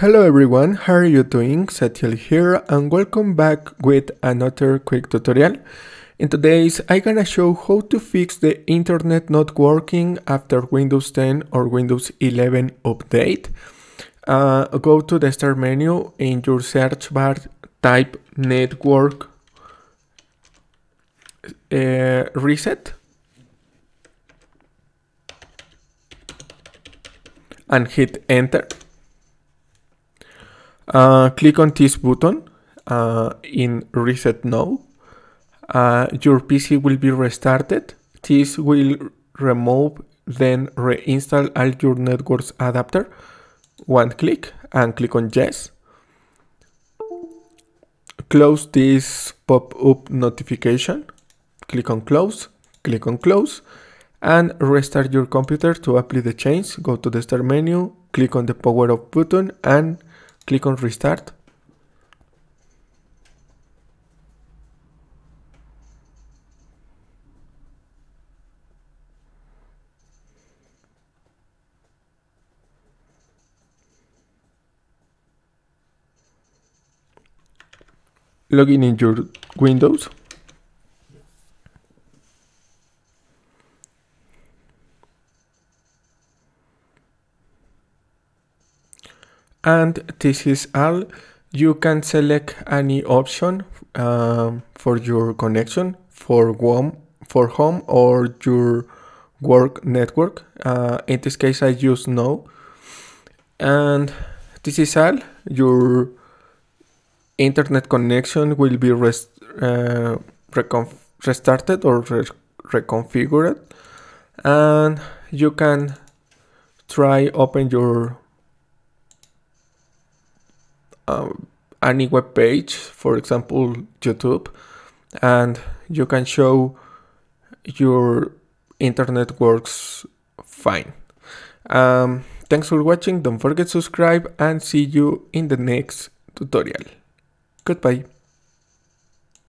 Hello everyone, how are you doing? Satiel here and welcome back with another quick tutorial. In today's I'm gonna show how to fix the internet not working after Windows 10 or Windows 11 update. Go to the start menu, in your search bar type network reset. And hit enter. Click on this button in reset now. Your PC will be restarted. This will remove then reinstall all your network's adapter. One click and click on yes. Close this pop-up notification. Click on close, click on close, and restart your computer to apply the change. Go to the start menu, click on the power off button and click on restart. Log in your Windows. And this is all. You can select any option for your connection, for home or your work network. In this case I use no. And this is all. Your internet connection will be restarted or reconfigured. And you can try open your any web page, for example YouTube, and you can show your internet works fine. Thanks for watching, don't forget to subscribe and see you in the next tutorial. Goodbye.